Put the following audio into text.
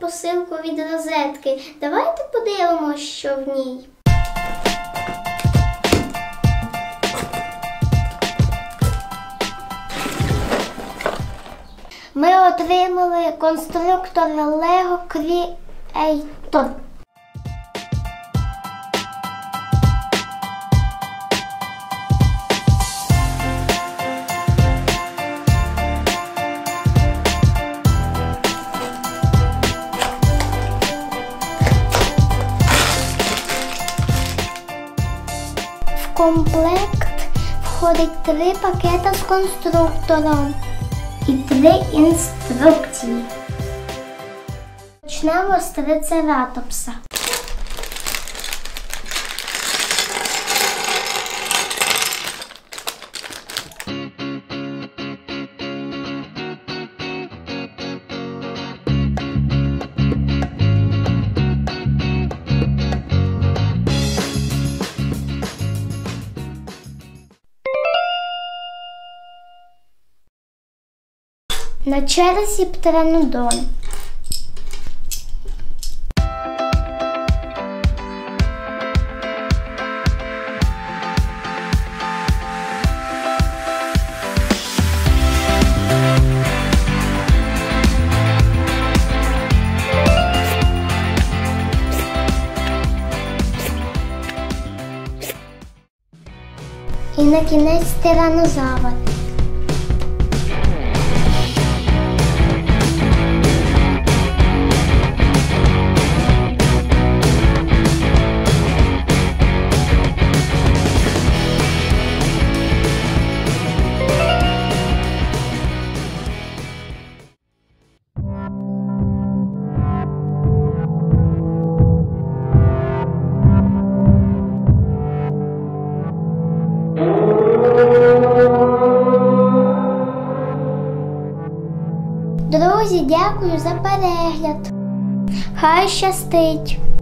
посилку від розетки. Давайте подивимось, що в ній. Ми отримали конструктор LEGO Creator. В комплект входить 3 пакета з конструктором і 3 інструкції. Почнемо з трицератопса. На черзі птеранодон. І на кінець тиранозавр. Друзі, дякую за перегляд. Хай щастить!